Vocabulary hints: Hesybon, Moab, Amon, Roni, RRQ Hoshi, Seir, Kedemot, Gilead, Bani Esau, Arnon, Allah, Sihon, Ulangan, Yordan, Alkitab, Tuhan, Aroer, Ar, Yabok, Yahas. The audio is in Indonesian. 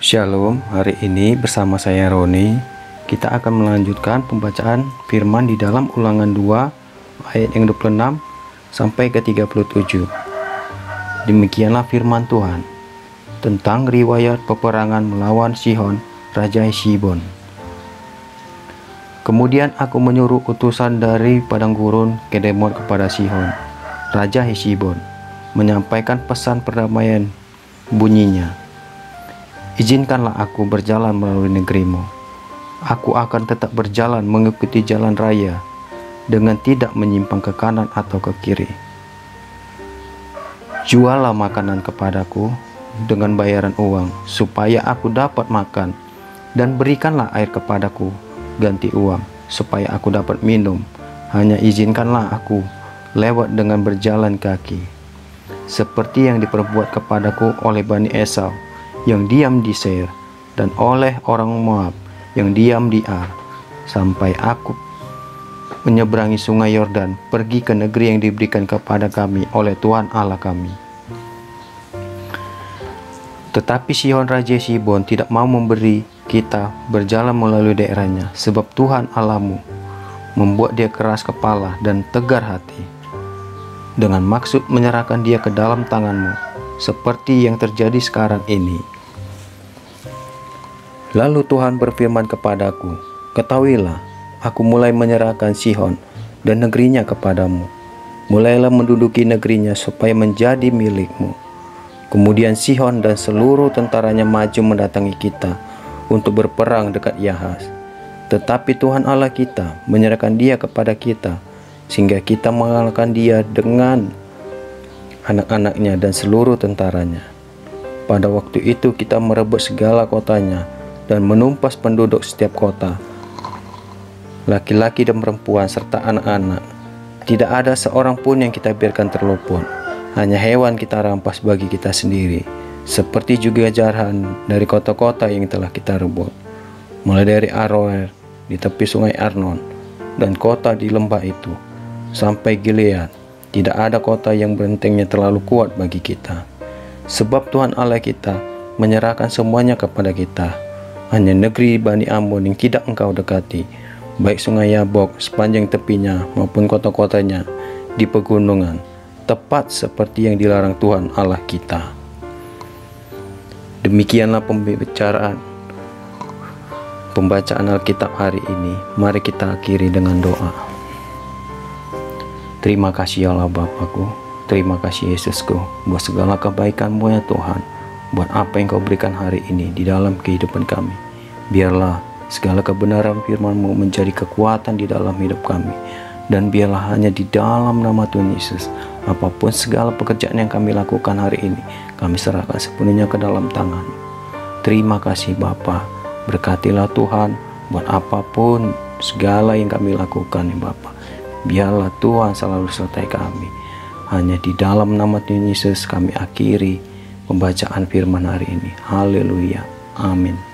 Shalom, hari ini bersama saya Roni kita akan melanjutkan pembacaan firman di dalam Ulangan 2 ayat yang 26 sampai ke 37. Demikianlah firman Tuhan tentang riwayat peperangan melawan Sihon, Raja Hesybon. Kemudian aku menyuruh utusan dari padang gurun Kedemot kepada Sihon, Raja Hesybon, menyampaikan pesan perdamaian. Bunyinya, izinkanlah aku berjalan melalui negerimu. Aku akan tetap berjalan mengikuti jalan raya dengan tidak menyimpang ke kanan atau ke kiri. Juallah makanan kepadaku dengan bayaran uang, supaya aku dapat makan, dan berikanlah air kepadaku ganti uang, supaya aku dapat minum. Hanya izinkanlah aku lewat dengan berjalan kaki, seperti yang diperbuat kepadaku oleh Bani Esau yang diam di Seir, dan oleh orang Moab yang diam di Ar, sampai aku menyeberangi sungai Yordan, pergi ke negeri yang diberikan kepada kami oleh Tuhan Allah kami. Tetapi Sihon, Raja Hesybon, tidak mau memberi kita berjalan melalui daerahnya, sebab Tuhan Allahmu membuat dia keras kepala dan tegar hati, dengan maksud menyerahkan dia ke dalam tanganmu, seperti yang terjadi sekarang ini. Lalu Tuhan berfirman kepadaku, ketahuilah, aku mulai menyerahkan Sihon dan negerinya kepadamu. Mulailah menduduki negerinya supaya menjadi milikmu. Kemudian Sihon dan seluruh tentaranya maju mendatangi kita untuk berperang dekat Yahas. Tetapi Tuhan Allah kita menyerahkan dia kepada kita, sehingga kita mengalahkan dia dengan anak-anaknya dan seluruh tentaranya. Pada waktu itu kita merebut segala kotanya dan menumpas penduduk setiap kota, laki-laki dan perempuan serta anak-anak. Tidak ada seorang pun yang kita biarkan terluput. Hanya hewan kita rampas bagi kita sendiri, seperti juga jarahan dari kota-kota yang telah kita rebut, mulai dari Aroer di tepi sungai Arnon dan kota di lembah itu, sampai Gilead. Tidak ada kota yang bentengnya terlalu kuat bagi kita, sebab Tuhan Allah kita menyerahkan semuanya kepada kita. Hanya negeri Bani Amon yang tidak engkau dekati, baik sungai Yabok sepanjang tepinya maupun kota-kotanya di pegunungan, tepat seperti yang dilarang Tuhan Allah kita. Demikianlah pembacaan Alkitab hari ini. Mari kita akhiri dengan doa. Terima kasih Allah Bapakku, terima kasih Yesusku, buat segala kebaikan-Mu ya Tuhan, buat apa yang Kau berikan hari ini di dalam kehidupan kami. Biarlah segala kebenaran firman-Mu menjadi kekuatan di dalam hidup kami, dan biarlah hanya di dalam nama Tuhan Yesus, apapun segala pekerjaan yang kami lakukan hari ini, kami serahkan sepenuhnya ke dalam tangan-Mu. Terima kasih Bapa, berkatilah Tuhan, buat apapun segala yang kami lakukan ya Bapa. Biarlah Tuhan selalu sertai kami. Hanya di dalam nama Tuhan Yesus kami akhiri pembacaan firman hari ini. Haleluya. Amin.